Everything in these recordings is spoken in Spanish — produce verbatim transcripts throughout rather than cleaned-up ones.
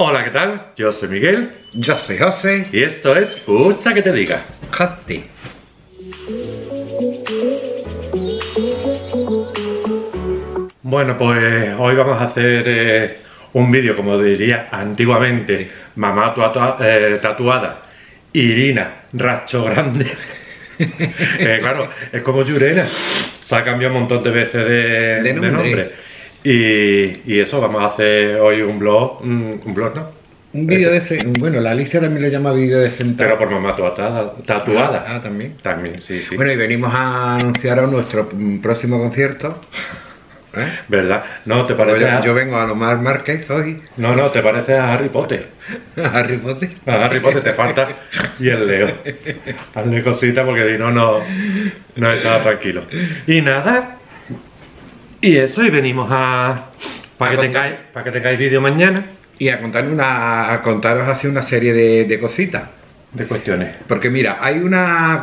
Hola, ¿qué tal? Yo soy Miguel. Yo soy José. Y esto es Cucha que te diga. José. Bueno, pues hoy vamos a hacer eh, un vídeo, como diría antiguamente, mamá tatua, eh, tatuada, Irina, racho grande. eh, claro, es como Yurena. Se ha cambiado un montón de veces de, de nombre. De nombre. Y, y eso, vamos a hacer hoy un blog, un blog, ¿no? Un vídeo de... Ese, bueno, la Alicia también lo llama vídeo de sentado. Pero por mamá tatuada. tatuada. Ah, ah, también. También, sí, sí. Bueno, y venimos a anunciaros nuestro próximo concierto. ¿Eh? ¿Verdad? No, ¿te parece yo, a... yo vengo a Omar Márquez hoy. No, no, ¿te parece a Harry Potter? ¿A Harry Potter? A Harry Potter te falta. Y el Leo. Hazle cosita porque si no, no, no estaba tranquilo. Y nada... Y eso, y venimos a... Para que tengáis para que vídeo mañana. Y a, contar una, a contaros así una serie de, de cositas. De cuestiones. Porque mira, hay una...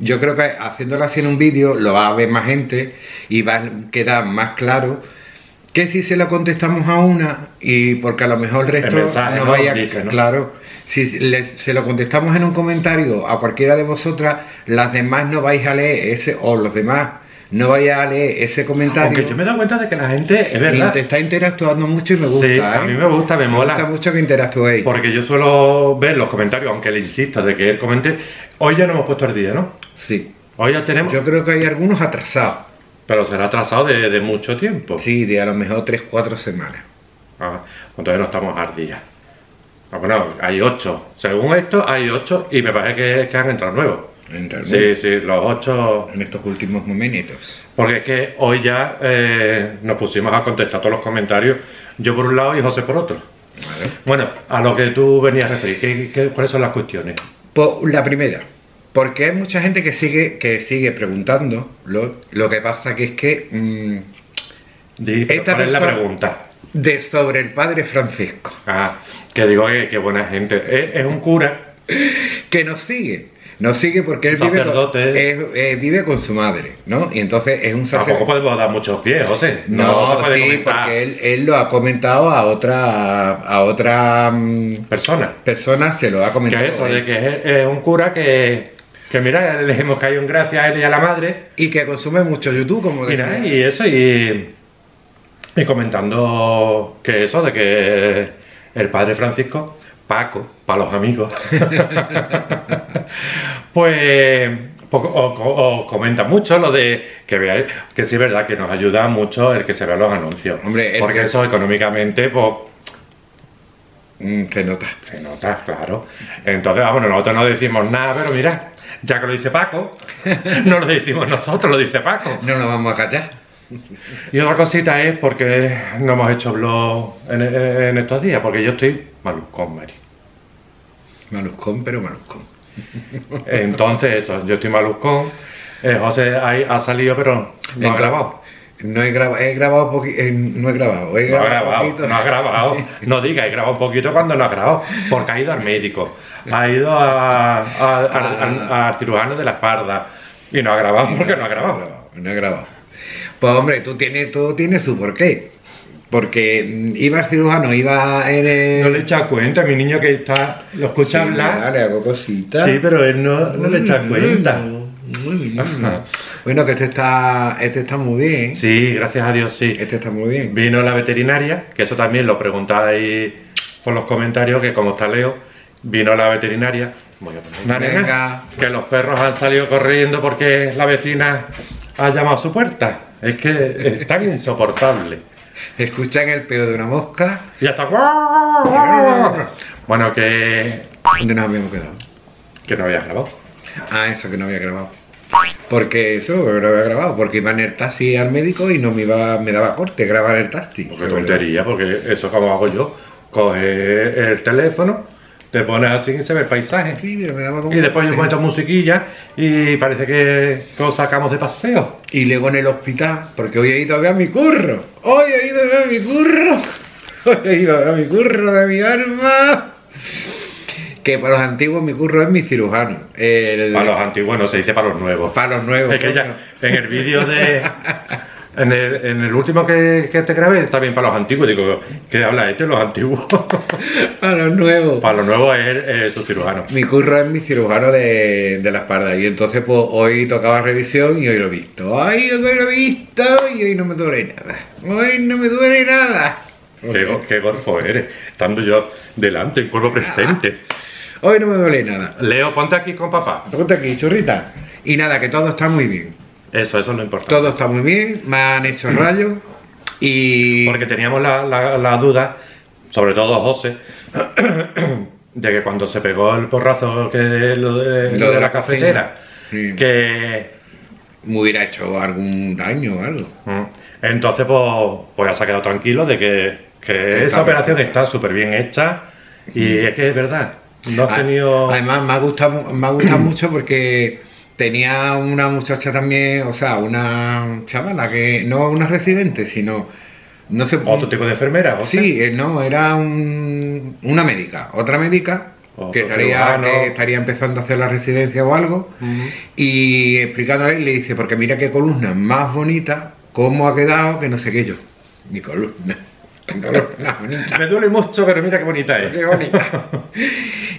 Yo creo que haciéndolo así en un vídeo lo va a ver más gente y va a quedar más claro que si se lo contestamos a una y porque a lo mejor el resto el mensaje, no vaya... ¿no? Dice, ¿no? Claro, si le, se lo contestamos en un comentario a cualquiera de vosotras, las demás no vais a leer ese o los demás. No vaya a leer ese comentario. Aunque yo me he dado cuenta de que la gente, es verdad, te está interactuando mucho y me gusta. Sí, ¿eh? A mí me gusta, me, me mola. Me gusta mucho que interactuéis. Porque yo suelo ver los comentarios, aunque le insisto de que él comente. Hoy ya no hemos puesto el día, ¿no? Sí. Hoy ya tenemos. Yo creo que hay algunos atrasados. Pero será atrasado de, de mucho tiempo. Sí, de a lo mejor tres cuatro semanas. Ah, entonces no estamos al día. Bueno, hay ocho. Según esto, hay ocho y me parece que, que han entrado nuevos. Sí, sí, los ocho en estos últimos momentos. Porque es que hoy ya eh, nos pusimos a contestar todos los comentarios. Yo por un lado y José por otro. Vale. Bueno, a lo que tú venías a referir, ¿qué, qué, ¿cuáles son las cuestiones? Pues la primera, porque hay mucha gente que sigue que sigue preguntando. Lo, lo que pasa que es que... Mmm, sí, esta ¿cuál es la pregunta? De sobre el padre Francisco. Ah, que digo que, que buena gente. Es, es un cura que nos sigue. No sigue porque él vive con, eh, eh, vive con su madre, ¿no? Y entonces es un sacerdote. Tampoco podemos dar muchos pies, José. No, no sí, comentar. Porque él, él lo ha comentado a otra a otra um, persona. Persona se lo ha comentado. Que eso, de que es, es un cura que, que mira, le hemos caído en gracia a él y a la madre. Y que consume mucho YouTube, como mira, decía. Y eso, y, y comentando que eso, de que el padre Francisco, Paco, para los amigos, pues os o, o comenta mucho lo de que veáis, que sí es verdad que nos ayuda mucho el que se vean los anuncios. Hombre, porque que... eso económicamente, pues... Mm, se nota. Se nota, claro. Entonces, ah, bueno, nosotros no decimos nada, pero mira, ya que lo dice Paco, no lo decimos nosotros, lo dice Paco. No nos vamos a callar. Y otra cosita es porque no hemos hecho vlog en, en estos días, porque yo estoy maluscón, Mari. Maluscón, pero maluscón. Entonces eso, yo estoy maluscón, eh, José ha, ha salido pero no he ha grabado. No he grabado, he grabado poqui, eh, no he grabado, he grabado, no ha grabado, poquito. No ha grabado, no diga, he grabado un poquito cuando no ha grabado, porque ha ido al médico, ha ido a, a, a, a, a, al cirujano de la espalda y no ha grabado porque no ha grabado. No ha grabado. Pues hombre, tú tienes, todo tiene su porqué. Porque iba el cirujano, iba en el... No le echas cuenta, mi niño que está... Lo escucha sí, hablar. Vale, hago cositas. Sí, pero él no, no le echa cuenta. Muy bien. Ajá. Bueno, que este está, este está muy bien. Sí, gracias a Dios, sí. Este está muy bien. Vino la veterinaria, que eso también lo preguntáis por los comentarios, que como está Leo, vino la veterinaria. Voy a poner naranja, venga. Que los perros han salido corriendo porque la vecina... ha llamado a su puerta. Es que es tan insoportable. Escuchan el peo de una mosca. Y hasta... Bueno, que... ¿Dónde nos habíamos quedado? Que no había grabado. Ah, eso, que no había grabado. Porque eso, no había grabado. Porque iba en el taxi al médico y no me iba, me daba corte grabar el taxi. Porque tontería, porque eso como hago yo. Coge el teléfono, te pones así y se ve el paisaje. Sí, pero me daba como y después yo cuento musiquilla y parece que lo sacamos de paseo. Y luego en el hospital, porque hoy he ido a ver a mi curro. Hoy he ido a ver a mi curro. Hoy he ido a ver a mi curro de mi alma. Que para los antiguos mi curro es mi cirujano. El... Para los antiguos no se dice para los nuevos. Para los nuevos. Es que ya en el vídeo de... En el, en el último que, que te grabé está bien para los antiguos. Digo, ¿qué habla este? Los antiguos. Para los nuevos. Para los nuevos es, es su cirujano. Mi curro es mi cirujano de, de la espalda. Y entonces pues hoy tocaba revisión y hoy lo he visto. ¡Ay, hoy lo he visto! Y hoy no me duele nada. ¡Hoy no me duele nada! Qué, qué golfo eres, estando yo delante, en cuerpo presente. Hoy no me duele nada. Leo, ponte aquí con papá. Ponte aquí, churrita. Y nada, que todo está muy bien. Eso, eso no importa. Todo está muy bien, me han hecho rayos y... Porque teníamos la, la, la duda, sobre todo José, de que cuando se pegó el porrazo que de, lo de, lo de la, la cafetera, sí, que... me hubiera hecho algún daño o algo. Entonces, pues, pues ya se ha quedado tranquilo de que, que esa operación está súper bien hecha y mm. es que es verdad. No has tenido... Además, me ha gustado, me ha gustado mucho porque... Tenía una muchacha también, o sea, una chavala que no una residente, sino... no sé, ¿otro tipo de enfermera? ¿O sí, qué? No, era un, una médica, otra médica que estaría, que estaría empezando a hacer la residencia o algo. Uh -huh. Y explicándole, le dice, porque mira qué columna más bonita, cómo ha quedado, que no sé qué yo. Mi columna. Mi columna bonita. Me duele mucho, pero mira qué bonita es. Qué bonita.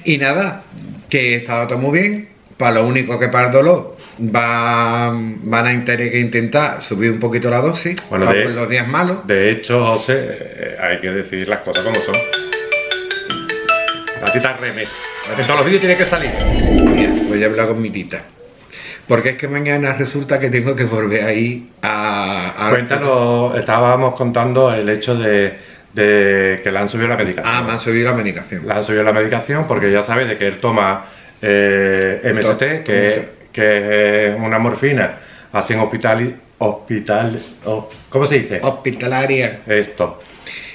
Y nada, que estaba todo muy bien. Para lo único que para el dolor va, van a tener que intentar subir un poquito la dosis, bueno, para de, los días malos. De hecho, José, eh, hay que decidir las cosas como son. La tita reme. En todos los vídeos tiene que salir. Mira, voy a hablar con mi tita. Porque es que mañana resulta que tengo que volver ahí a... a Cuéntanos, estábamos contando el hecho de, de que le han subido la medicación. Ah, me han subido la medicación. Le han subido la medicación porque ya sabes de que él toma... Eh, M S T, que, que es una morfina así en hospital, hospital oh, ¿cómo se dice? Hospitalaria. Esto,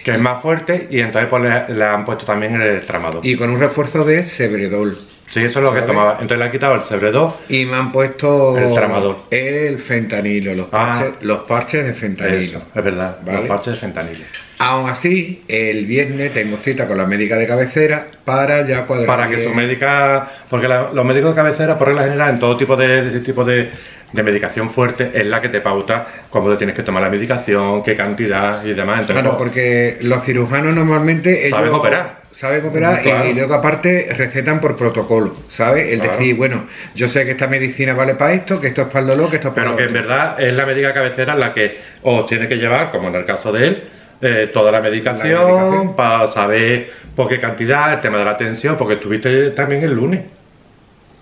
que es más fuerte y entonces pues, le, le han puesto también el tramador. Y con un refuerzo de sebredol. Sí, eso es lo que tomaba. Entonces le han quitado el sebredol. Y me han puesto el tramador. El fentanilo, los parches, ah, los parches de fentanilo. Eso, es verdad, ¿vale? Los parches de fentanilo. Aún así, el viernes tengo cita con la médica de cabecera para ya cuadrar. Para que su médica, porque la, los médicos de cabecera, por regla general, en todo tipo de, de tipo de, de medicación fuerte, es la que te pauta cómo te tienes que tomar la medicación, qué cantidad y demás. Entonces, claro, porque los cirujanos normalmente ellos saben operar, saben operar claro. y, y luego aparte recetan por protocolo, ¿sabes? El claro. decir, bueno, yo sé que esta medicina vale para esto, que esto es para el dolor, que esto es para... Pero que en verdad es la médica de cabecera la que os tiene que llevar, como en el caso de él. Eh, toda la medicación, la medicación para saber por qué cantidad, el tema de la tensión, porque estuviste también el lunes.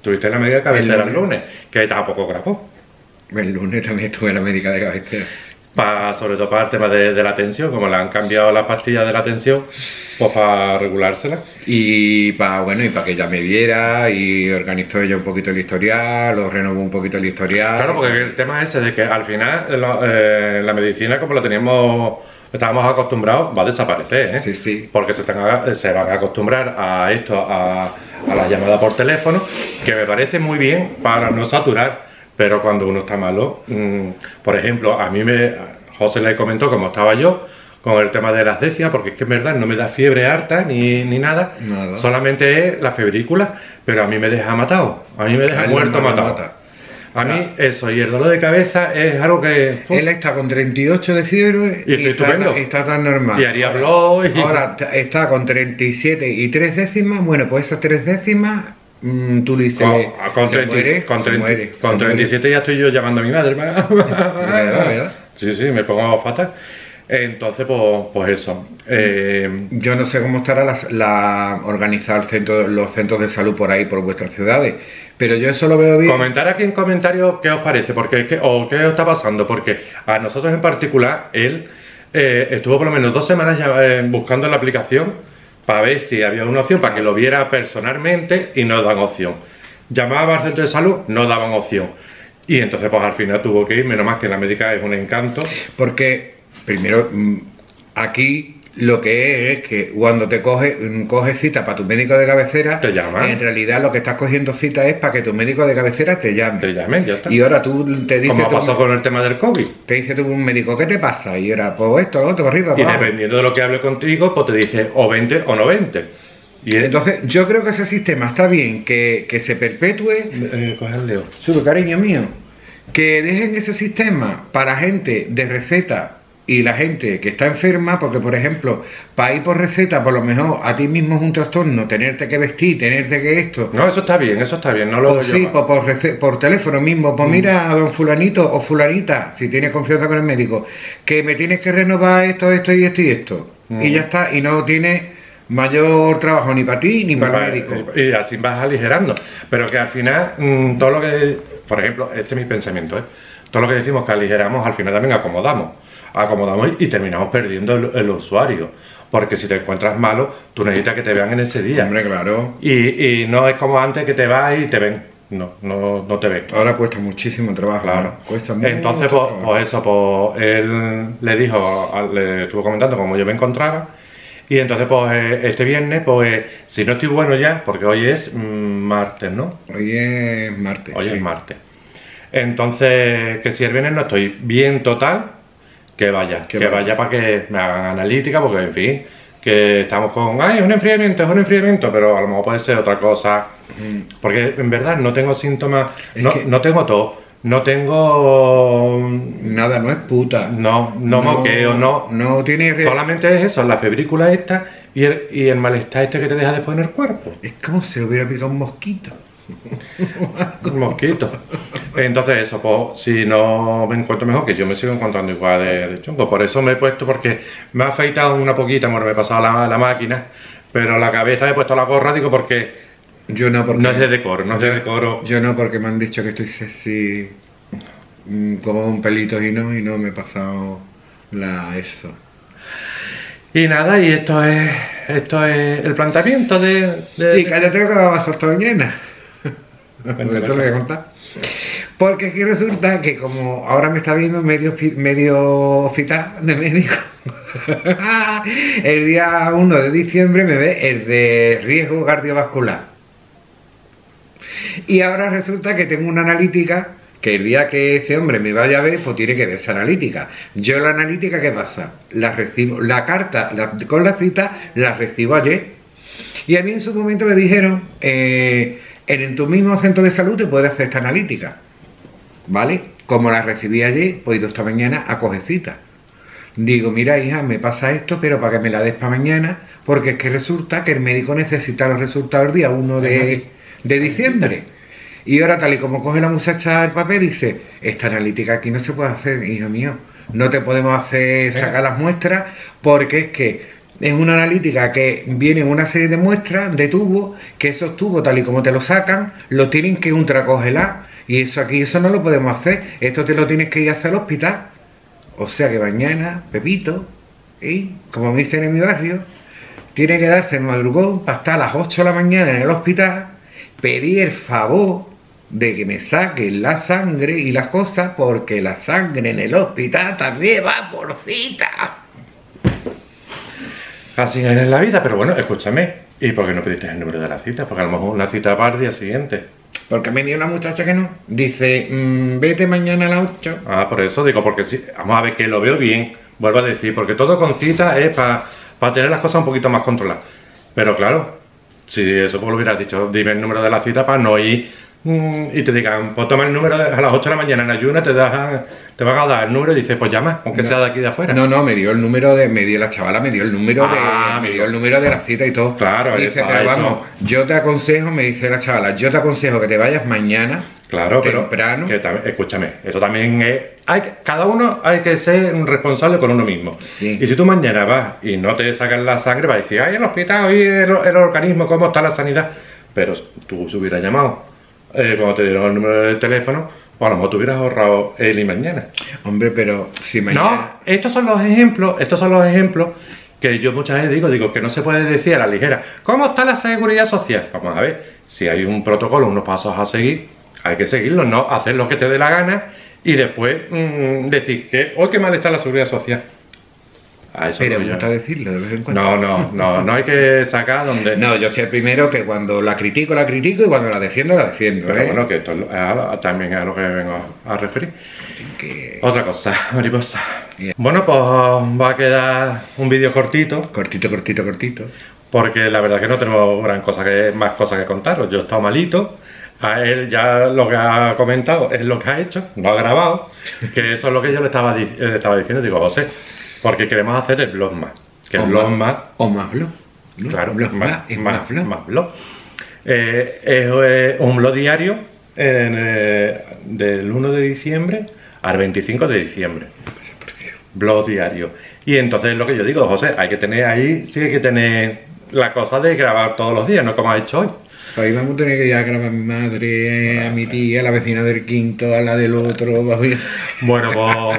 Tuviste la médica de cabecera el lunes, el lunes que tampoco grabó. El lunes también estuve en la médica de cabecera. Para, sobre todo para el tema de, de la tensión, como le han cambiado las pastillas de la tensión, pues para regulársela. Y para bueno, y para que ella me viera y organizó ella un poquito el historial, o renovó un poquito el historial. Claro, porque el tema es ese de que al final lo, eh, la medicina como la teníamos... estábamos acostumbrados, va a desaparecer, ¿eh? Sí, sí. Porque se, están, se van a acostumbrar a esto, a, a la llamada por teléfono, que me parece muy bien para no saturar, pero cuando uno está malo, mmm, por ejemplo, a mí me, José le comentó cómo estaba yo con el tema de las décimas, porque es que en verdad no me da fiebre harta ni, ni nada, nada, solamente es la febrícula, pero a mí me deja matado, a mí me deja muerto matado. Mata. A o sea, mí eso, y el dolor de cabeza es algo que... Él está con treinta y ocho de fiebre y, y está, está tan normal. Y haría blog y... Ahora está con treinta y siete y tres décimas, bueno, pues esas tres décimas mmm, tú le dices... Con, con, se treinta, muere, con, treinta, se muere, con se treinta y siete muere. Ya estoy yo llamando a mi madre, ¿verdad? ¿Verdad, verdad? Sí, sí, me pongo fatal. Entonces, pues, pues eso. Eh, yo no sé cómo estará la, la organizar el centro, los centros de salud por ahí, por vuestras ciudades, pero yo eso lo veo bien. Comentar aquí en comentarios qué os parece, porque es que, o qué os está pasando, porque a nosotros en particular, él eh, estuvo por lo menos dos semanas ya, eh, buscando la aplicación para ver si había una opción, para que lo viera personalmente y no dan opción. Llamaba al centro de salud, no daban opción. Y entonces, pues al final tuvo que ir, menos más que la médica es un encanto. Porque... primero, aquí lo que es, es que cuando te coges coge cita para tu médico de cabecera, te llaman. En realidad lo que estás cogiendo cita es para que tu médico de cabecera te llame. Te llamen, ya está. Y ahora tú te dices... Como ha pasado con el tema del COVID. Te dice tú un médico, ¿qué te pasa? Y ahora, pues esto, lo otro, para arriba, para abajo. Y dependiendo de lo que hable contigo, pues te dice o veinte o no veinte. Y entonces, es... yo creo que ese sistema está bien, que, que se perpetúe... Eh, coge el Leo. Sube, cariño mío. Que dejen ese sistema para gente de receta y la gente que está enferma, porque por ejemplo, para ir por receta, por lo mejor a ti mismo es un trastorno, tenerte que vestir, tenerte que esto. No, eso está bien, eso está bien, no lo veo. Sí, por, por, por teléfono mismo, pues mm. mira a don fulanito o fulanita, si tienes confianza con el médico, que me tienes que renovar esto, esto y esto y esto. Mm. Y ya está, y no tienes mayor trabajo ni para ti ni para el médico. Y así vas aligerando. Pero que al final, mmm, todo lo que, por ejemplo, este es mi pensamiento, ¿eh? Todo lo que decimos que aligeramos, al final también acomodamos. acomodamos y terminamos perdiendo el, el usuario, porque si te encuentras malo tú necesitas que te vean en ese día. Hombre, claro. Y, y no es como antes que te vas y te ven. No, no, no te ven. Ahora cuesta muchísimo trabajo. Claro. ¿No? Cuesta mucho. Entonces, pues, pues eso, pues él le dijo, le estuvo comentando cómo yo me encontraba. Y entonces, pues este viernes, pues si no estoy bueno ya, porque hoy es martes, ¿no? Hoy es martes. Hoy sí. es martes. Entonces, que si el viernes no estoy bien total, que vaya, que, que vaya para que me hagan analítica, porque en fin, que estamos con, ay, es un enfriamiento, es un enfriamiento, pero a lo mejor puede ser otra cosa, mm. porque en verdad no tengo síntomas, no, que... no tengo tos, no tengo... Nada, no es puta. No, no, no moqueo, no. No tiene... Solamente es eso, la febrícula esta y el, y el malestar este que te deja después en el cuerpo. Es como si le hubiera pisado un mosquito. Un mosquito. Entonces eso, pues si no me encuentro mejor, que yo me sigo encontrando igual de, de chungo. Por eso me he puesto, porque me ha afeitado una poquita, bueno, me he pasado la, la máquina, pero la cabeza he puesto la gorra, digo, porque... Yo no, porque... No es de decoro, no es yo, de decoro. Yo no, porque me han dicho que estoy sexy como un pelito y no, y no me he pasado la eso. Y nada, y esto es esto es el planteamiento de... de... Y cállate que la vas a estar llena. Bueno, esto lo voy a contar. Porque aquí resulta que como ahora me está viendo medio, medio hospital de médico, el día uno de diciembre me ve el de riesgo cardiovascular. Y ahora resulta que tengo una analítica, que el día que ese hombre me vaya a ver, pues tiene que ver esa analítica. Yo la analítica, ¿qué pasa? La recibo, la carta la, con la cita la recibo ayer. Y a mí en su momento me dijeron, eh, en tu mismo centro de salud te puedes hacer esta analítica, ¿vale? Como la recibí ayer, pues he ido esta mañana a coger cita. Digo, mira hija, me pasa esto, pero para que me la des para mañana, porque es que resulta que el médico necesita los resultados el día uno de diciembre. Y ahora, tal y como coge la muchacha el papel, dice, esta analítica aquí no se puede hacer, hijo mío, no te podemos hacer sacar las muestras, porque es que es una analítica que viene una serie de muestras de tubos, que esos tubos, tal y como te los sacan, los tienen que ultracongelar, y eso aquí, eso no lo podemos hacer, esto te lo tienes que ir a hacer al hospital. O sea que mañana, Pepito, y como me dicen en mi barrio, tiene que darse el madrugón para estar a las ocho de la mañana en el hospital, pedí el favor de que me saquen la sangre y las cosas, porque la sangre en el hospital también va por cita. Así es la vida, pero bueno, escúchame, ¿y por qué no pediste el número de la cita? Porque a lo mejor una cita para el día siguiente. Porque me dio una muchacha que no, dice, mmm, vete mañana a las ocho. Ah, por eso digo, porque si, vamos a ver, que lo veo bien, vuelvo a decir, porque todo con cita es para pa tener las cosas un poquito más controladas. Pero claro, si eso pues lo hubieras dicho, dime el número de la cita para no ir mmm, y te digan, pues toma el número de, a las ocho de la mañana en ayuna, te, da, te van a dar el número y dices, pues llama, aunque no sea de aquí de afuera. No, no, me dio el número de, me dio la chavala, me dio el número ah, de, me dio el número de la cita y todo. Claro, dice, eso, pero eso. Vamos, yo te aconsejo, me dice la chavala, yo te aconsejo que te vayas mañana. Claro, temprano. Pero que, escúchame, eso también es, hay, cada uno hay que ser responsable con uno mismo. Sí. Y si tú mañana vas y no te sacan la sangre, vas a decir, ay, el hospital, ay, el, el organismo, cómo está la sanidad. Pero tú se hubieras llamado, eh, cuando te dieron el número de teléfono, o a lo mejor te hubieras ahorrado el y mañana. Hombre, pero si mañana... No, estos son los ejemplos, estos son los ejemplos que yo muchas veces digo, digo que no se puede decir a la ligera, ¿cómo está la seguridad social? Vamos a ver, si hay un protocolo, unos pasos a seguir, hay que seguirlo, no hacer lo que te dé la gana y después mmm, decir que hoy oh, qué mal está la seguridad social. A eso pero me gusta decirlo de vez en cuando. No, no, no, no hay que sacar donde... No, yo soy el primero que cuando la critico, la critico y cuando la defiendo, la defiendo. Pero ¿eh? Bueno, que esto es a, también es a lo que vengo a referir. Que... Otra cosa, mariposa. Yeah. Bueno, pues va a quedar un vídeo cortito. Cortito, cortito, cortito. Porque la verdad es que no tenemos gran cosa que, más cosas que contaros. Yo he estado malito. a él ya lo que ha comentado es lo que ha hecho, lo ha grabado, que eso es lo que yo le estaba, di le estaba diciendo, digo, José, porque queremos hacer el blog más, que el blog más... O más blog, ¿no? Claro, blog más, más, es más, más blog. Más blog. Eh, es eh, un blog diario en, eh, del uno de diciembre al veinticinco de diciembre. Blog diario. Y entonces lo que yo digo, José, hay que tener ahí, sí hay que tener la cosa de grabar todos los días, no como ha hecho hoy. Ahí vamos a tener que ya grabar a mi madre, a mi tía, a la vecina del quinto, a la del otro. Bueno, pues,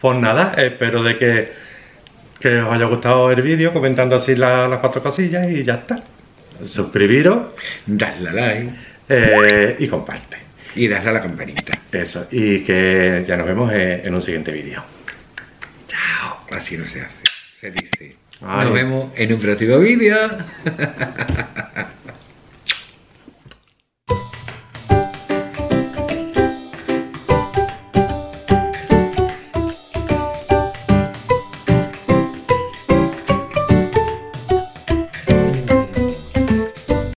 pues nada, espero de que, que os haya gustado el vídeo, comentando así la, las cuatro cosillas y ya está. Suscribiros, dadle a like eh, y comparte. Y dadle a la campanita. Eso, y que ya nos vemos en, en un siguiente vídeo. Chao. Así no se hace, se dice. Ay. Nos vemos en un próximo vídeo.